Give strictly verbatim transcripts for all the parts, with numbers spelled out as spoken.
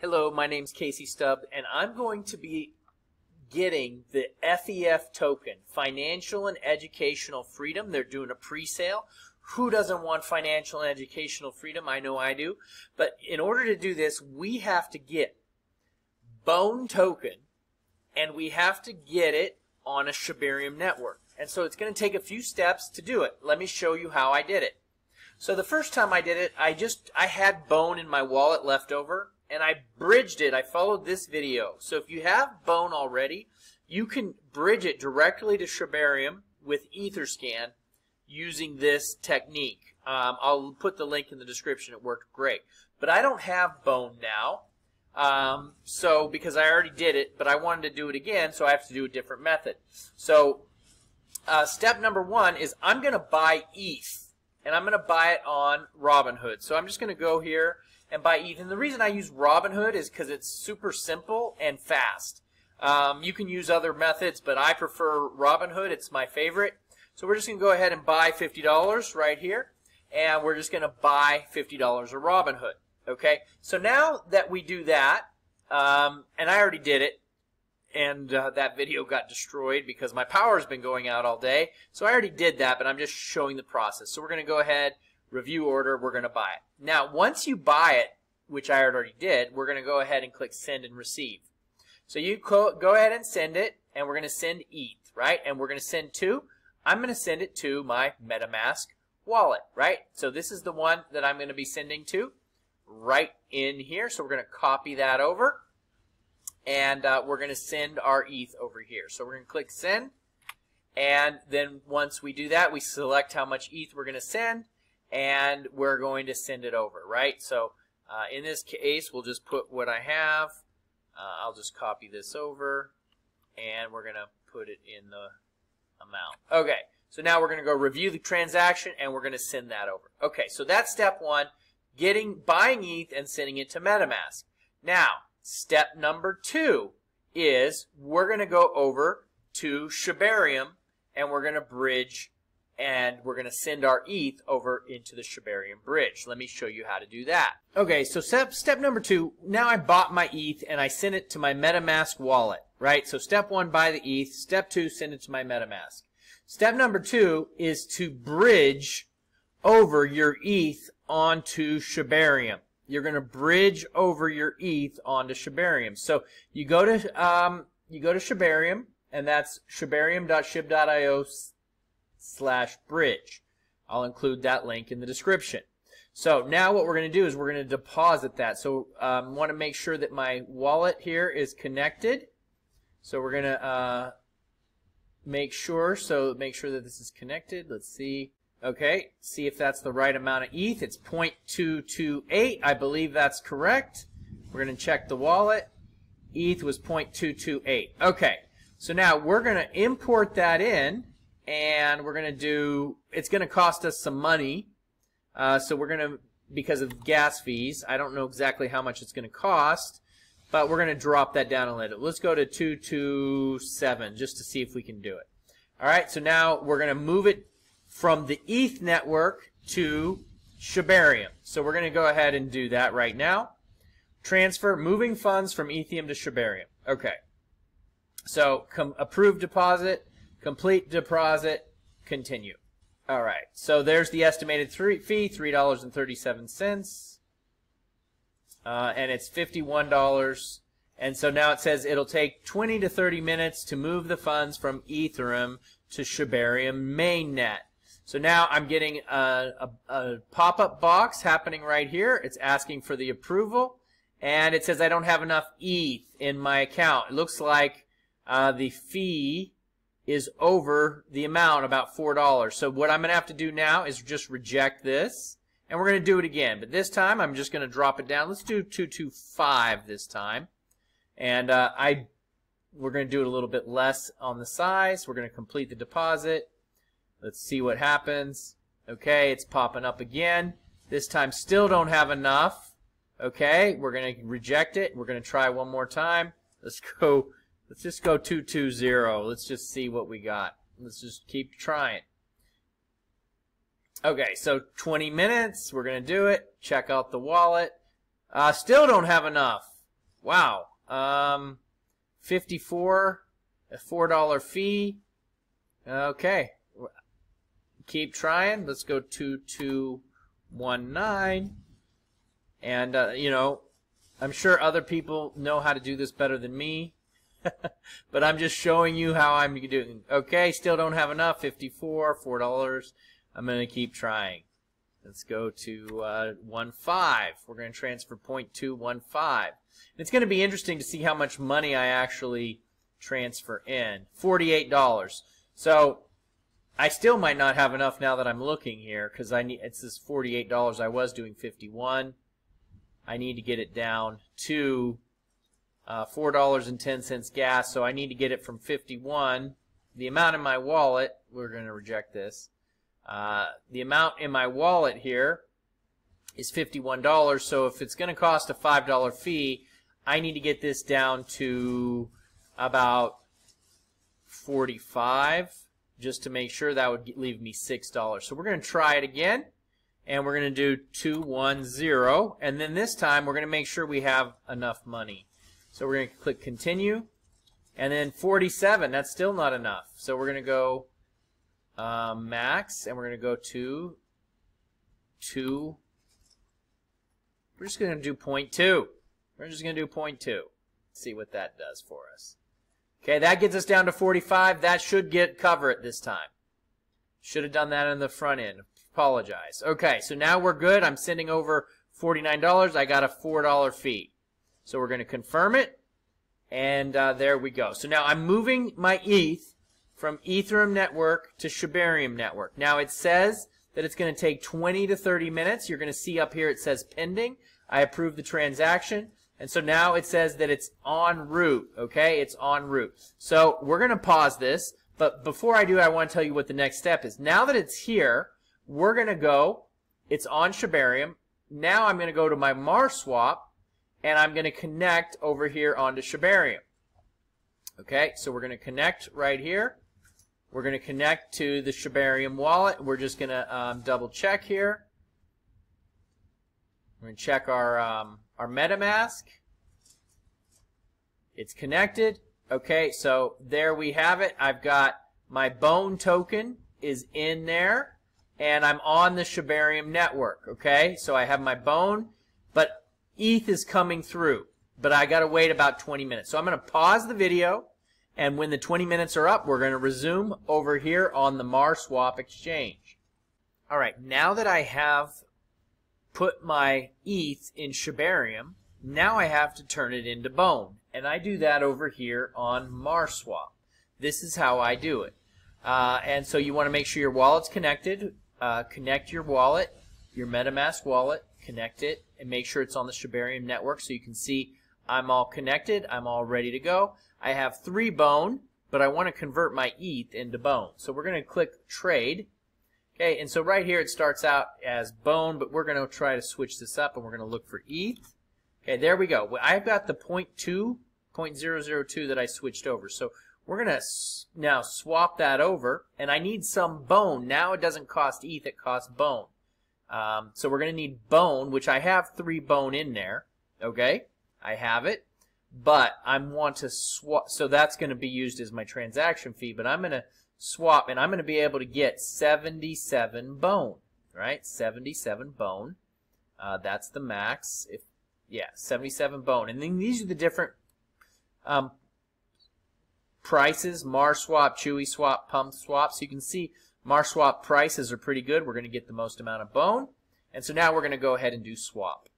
Hello, my name's Casey Stubbs, and I'm going to be getting the F E F token, Financial and Educational Freedom. They're doing a pre-sale. Who doesn't want financial and educational freedom? I know I do. But in order to do this, we have to get Bone token, and we have to get it on a Shibarium network. And so it's going to take a few steps to do it. Let me show you how I did it. So the first time I did it, I just I had Bone in my wallet left over, and I bridged it. I followed this video. So if you have Bone already, you can bridge it directly to Shibarium with Etherscan using this technique. Um, I'll put the link in the description. It worked great. But I don't have Bone now, um, so because I already did it, but I wanted to do it again, so I have to do a different method. So uh, step number one is I'm going to buy E T H, and I'm going to buy it on Robinhood. So I'm just going to go here and buy E T H. And the reason I use Robinhood is because it's super simple and fast. Um, you can use other methods, but I prefer Robinhood. It's my favorite. So we're just going to go ahead and buy fifty dollars right here. And we're just going to buy fifty dollars of Robinhood. Okay. So now that we do that, um, and I already did it, and uh, that video got destroyed because my power's been going out all day. So I already did that, but I'm just showing the process. So we're going to go ahead, review order, we're going to buy it. Now, once you buy it, which I already did, we're going to go ahead and click send and receive. So you go ahead and send it, and we're going to send E T H, right? And we're going to send to, I'm going to send it to my MetaMask wallet, right? So this is the one that I'm going to be sending to right in here. So we're going to copy that over, and uh, we're going to send our E T H over here. So we're going to click send, and then once we do that, we select how much E T H we're going to send, and we're going to send it over, right? So uh, in this case, we'll just put what I have. Uh, I'll just copy this over, and we're going to put it in the amount. Okay, so now we're going to go review the transaction, and we're going to send that over. Okay, so that's step one, getting buying E T H and sending it to MetaMask. Now, step number two is we're going to go over to Shibarium, and we're going to bridge, and we're going to send our E T H over into the Shibarium bridge. Let me show you how to do that. Okay, so step, step number two, now I bought my E T H and I sent it to my MetaMask wallet, right? So step one, buy the E T H. Step two, send it to my MetaMask. Step number two is to bridge over your E T H onto Shibarium. You're going to bridge over your E T H onto Shibarium. So you go to, um, you go to Shibarium, and that's shibarium dot shib dot i o slash bridge. I'll include that link in the description. So now what we're going to do is we're going to deposit that. So I um, want to make sure that my wallet here is connected. So we're going to uh, make sure. So make sure that this is connected. Let's see. Okay. See if that's the right amount of E T H. It's zero point two two eight. I believe that's correct. We're going to check the wallet. E T H was zero point two two eight. Okay. So now we're going to import that in. And we're going to do, it's going to cost us some money. Uh, so we're going to, because of gas fees, I don't know exactly how much it's going to cost, but we're going to drop that down a little. Let's go to two two seven just to see if we can do it. All right, so now we're going to move it from the E T H network to Shibarium. So we're going to go ahead and do that right now. Transfer, moving funds from Ethereum to Shibarium. Okay, so come, approve deposit. Complete deposit, continue. All right, so there's the estimated three fee, three dollars and thirty-seven cents, uh, and it's fifty-one dollars. And so now it says it'll take twenty to thirty minutes to move the funds from Ethereum to Shibarium mainnet. So now I'm getting a, a, a pop-up box happening right here. It's asking for the approval, and it says I don't have enough E T H in my account. It looks like uh, the fee is over the amount, about four dollars. So what I'm going to have to do now is just reject this, and we're going to do it again. But this time, I'm just going to drop it down. Let's do two two five this time. And uh, I, we're going to do it a little bit less on the size. We're going to complete the deposit. Let's see what happens. Okay, it's popping up again. This time, still don't have enough. Okay, we're going to reject it. We're going to try one more time. Let's go. Let's just go two two zero. Let's just see what we got. Let's just keep trying. Okay, so twenty minutes. We're going to do it. Check out the wallet. Uh, still don't have enough. Wow. Um, fifty-four, a four dollar fee. Okay. Keep trying. Let's go to two two one nine. And, uh, you know, I'm sure other people know how to do this better than me. But I'm just showing you how I'm doing. Okay, still don't have enough. fifty-four, four dollars. I'm going to keep trying. Let's go to uh, one five. We're going to transfer zero point two one five. And it's going to be interesting to see how much money I actually transfer in. forty-eight dollars. So I still might not have enough now that I'm looking here, because I need. It's this forty-eight dollars. I was doing fifty-one. I need to get it down to uh, four dollars and ten cents gas. So I need to get it from fifty-one. The amount in my wallet. We're going to reject this. Uh, the amount in my wallet here is fifty-one dollars, so if it's going to cost a five dollar fee, I need to get this down to about forty-five dollars just to make sure. That would leave me six dollars. So we're going to try it again, and we're going to do two one zero, and then this time we're going to make sure we have enough money. So we're going to click continue, and then forty-seven, that's still not enough. So we're going to go Uh, max, and we're going to go to two. We're just going to do zero point two. We're just going to do zero point two. See what that does for us. Okay, that gets us down to forty-five. That should get cover it this time. Should have done that in the front end. Apologize. Okay, so now we're good. I'm sending over forty-nine dollars. I got a four dollar fee. So we're going to confirm it, and uh, there we go. So now I'm moving my E T H from Ethereum network to Shibarium network. Now it says that it's going to take twenty to thirty minutes. You're going to see up here it says pending. I approve the transaction. And so now it says that it's en route. Okay, it's en route. So we're going to pause this. But before I do, I want to tell you what the next step is. Now that it's here, we're going to go. It's on Shibarium. Now I'm going to go to my MarSwap, and I'm going to connect over here onto Shibarium. Okay, so we're going to connect right here. We're going to connect to the Shibarium wallet. We're just going to um, double check here. We're going to check our, um, our MetaMask. It's connected. Okay, so there we have it. I've got my Bone token is in there, and I'm on the Shibarium network. Okay, so I have my Bone, but E T H is coming through. But I got to wait about twenty minutes. So I'm going to pause the video. And when the twenty minutes are up, we're going to resume over here on the MarSwap exchange. All right, now that I have put my E T H in Shibarium, now I have to turn it into Bone. And I do that over here on MarSwap. This is how I do it. Uh, and so you want to make sure your wallet's connected. Uh, connect your wallet, your MetaMask wallet, connect it, and make sure it's on the Shibarium network so you can see I'm all connected. I'm all ready to go. I have three Bone, but I want to convert my E T H into Bone. So we're going to click Trade. Okay, and so right here it starts out as Bone, but we're going to try to switch this up, and we're going to look for E T H. Okay, there we go. I've got the zero point two, zero point zero zero two that I switched over. So we're going to now swap that over, and I need some Bone. Now it doesn't cost E T H, it costs Bone. Um, so we're going to need Bone, which I have three Bone in there. Okay, I have it. But I want to swap, so that's going to be used as my transaction fee, but I'm going to swap, and I'm going to be able to get seventy-seven Bone, right? seventy-seven Bone. Uh, that's the max. If, yeah, seventy-seven Bone. And then these are the different um, prices, MarSwap, Chewy Swap, Pump Swap. So you can see MarSwap prices are pretty good. We're going to get the most amount of Bone. And so now we're going to go ahead and do swap.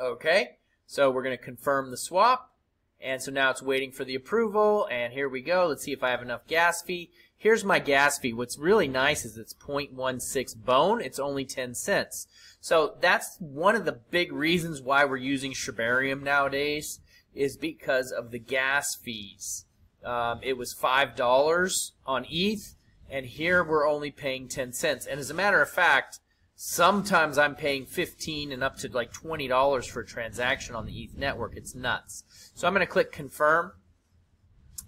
Okay. So we're going to confirm the swap, and so now it's waiting for the approval, and here we go. Let's see if I have enough gas fee. Here's my gas fee. What's really nice is it's zero point one six Bone. It's only ten cents. So that's one of the big reasons why we're using Shibarium nowadays, is because of the gas fees. Um, it was five dollars on E T H, and here we're only paying ten cents. And as a matter of fact, sometimes I'm paying fifteen and up to like twenty dollars for a transaction on the E T H network. It's nuts. So I'm going to click confirm.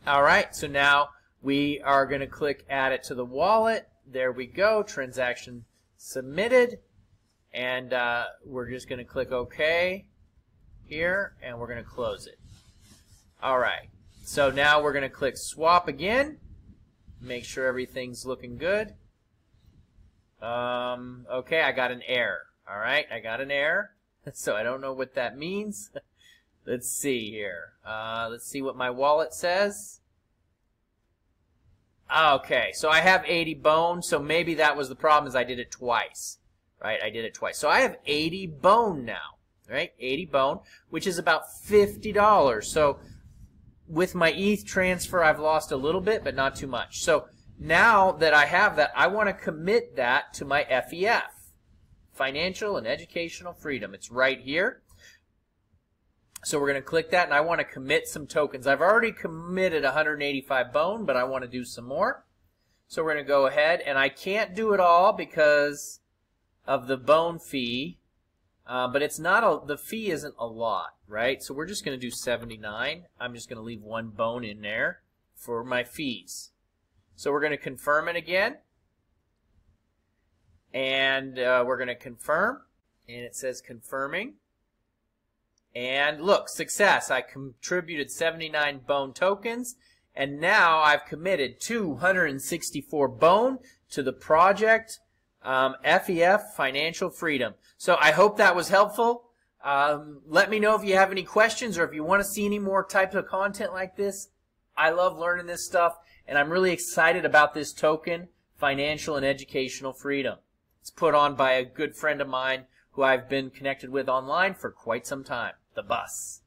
All right, so now we are going to click add it to the wallet. There we go. Transaction submitted. And uh, we're just going to click OK. here, and we're going to close it. All right, so now we're going to click swap again, make sure everything's looking good. Um, okay, I got an error. All right, I got an error, so I don't know what that means. Let's see here. Uh, let's see what my wallet says. Okay, so I have eighty bone, so maybe that was the problem, is I did it twice. Right, I did it twice. So I have eighty bone now, right? eighty bone, which is about fifty dollars. So with my E T H transfer, I've lost a little bit, but not too much. So now that I have that, I want to commit that to my F E F, Financial and Educational Freedom. It's right here. So we're going to click that, and I want to commit some tokens. I've already committed one hundred eighty-five bone, but I want to do some more. So we're going to go ahead, and I can't do it all because of the bone fee, uh, but it's not a, the fee isn't a lot, right? So we're just going to do seventy-nine. I'm just going to leave one bone in there for my fees. So we're going to confirm it again, and uh, we're going to confirm, and it says confirming. And look, success. I contributed seventy-nine bone tokens, and now I've committed two hundred sixty-four bone to the project um, F E F Financial Freedom. So I hope that was helpful. Um, let me know if you have any questions or if you want to see any more types of content like this. I love learning this stuff, and I'm really excited about this token, Financial and Educational Freedom. It's put on by a good friend of mine who I've been connected with online for quite some time, the bus.